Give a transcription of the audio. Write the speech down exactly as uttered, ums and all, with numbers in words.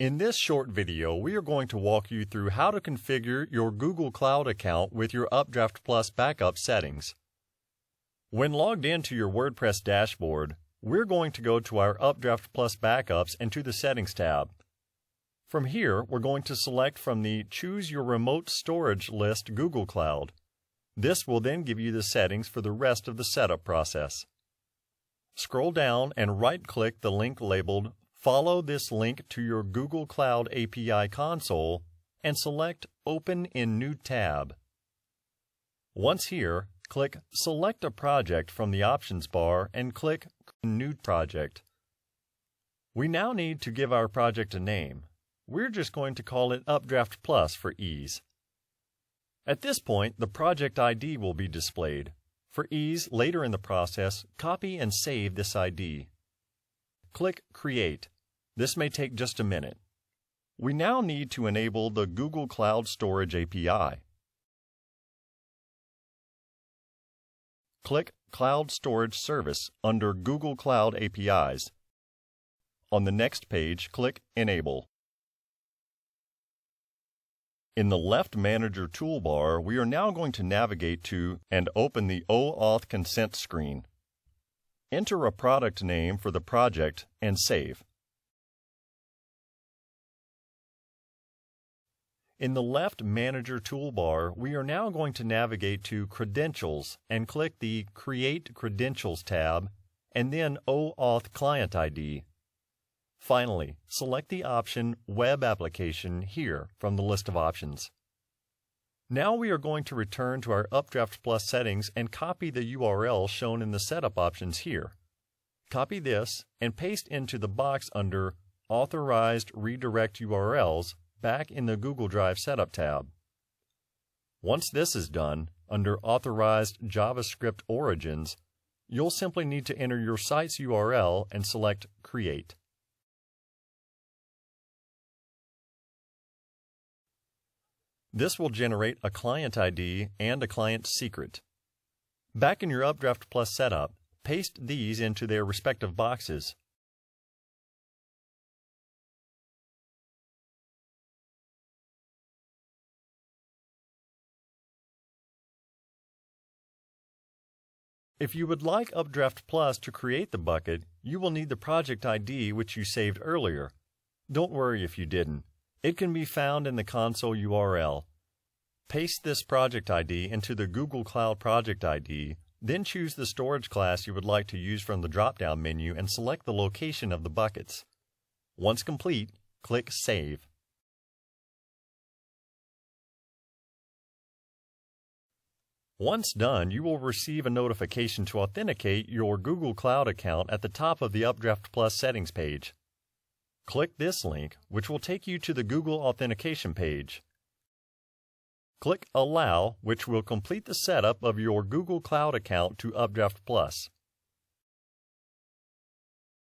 In this short video, we are going to walk you through how to configure your Google Cloud account with your UpdraftPlus backup settings. When logged into your WordPress dashboard, we're going to go to our UpdraftPlus backups and to the Settings tab. From here, we're going to select from the Choose Your Remote Storage list Google Cloud. This will then give you the settings for the rest of the setup process. Scroll down and right-click the link labeled Follow this link to your Google Cloud A P I console and select Open in New Tab. Once here, click Select a Project from the options bar and click New Project. We now need to give our project a name. We're just going to call it UpdraftPlus for ease. At this point, the project I D will be displayed. For ease, later in the process, copy and save this I D. Click Create. This may take just a minute. We now need to enable the Google Cloud Storage A P I. Click Cloud Storage Service under Google Cloud A P Is. On the next page, click Enable. In the left manager toolbar, we are now going to navigate to and open the OAuth consent screen. Enter a product name for the project and save. In the left manager toolbar, we are now going to navigate to Credentials and click the Create Credentials tab and then OAuth Client I D. Finally, select the option Web Application here from the list of options. Now we are going to return to our UpdraftPlus settings and copy the U R L shown in the setup options here. Copy this and paste into the box under Authorized Redirect U R Ls back in the Google Drive Setup tab. Once this is done, under Authorized JavaScript Origins, you'll simply need to enter your site's U R L and select Create. This will generate a client I D and a client secret. Back in your UpdraftPlus setup, paste these into their respective boxes. If you would like UpdraftPlus to create the bucket, you will need the project I D which you saved earlier. Don't worry if you didn't. It can be found in the console U R L. Paste this project I D into the Google Cloud Project I D, then choose the storage class you would like to use from the drop-down menu and select the location of the buckets. Once complete, click Save. Once done, you will receive a notification to authenticate your Google Cloud account at the top of the UpdraftPlus settings page. Click this link, which will take you to the Google Authentication page. Click Allow, which will complete the setup of your Google Cloud account to UpdraftPlus.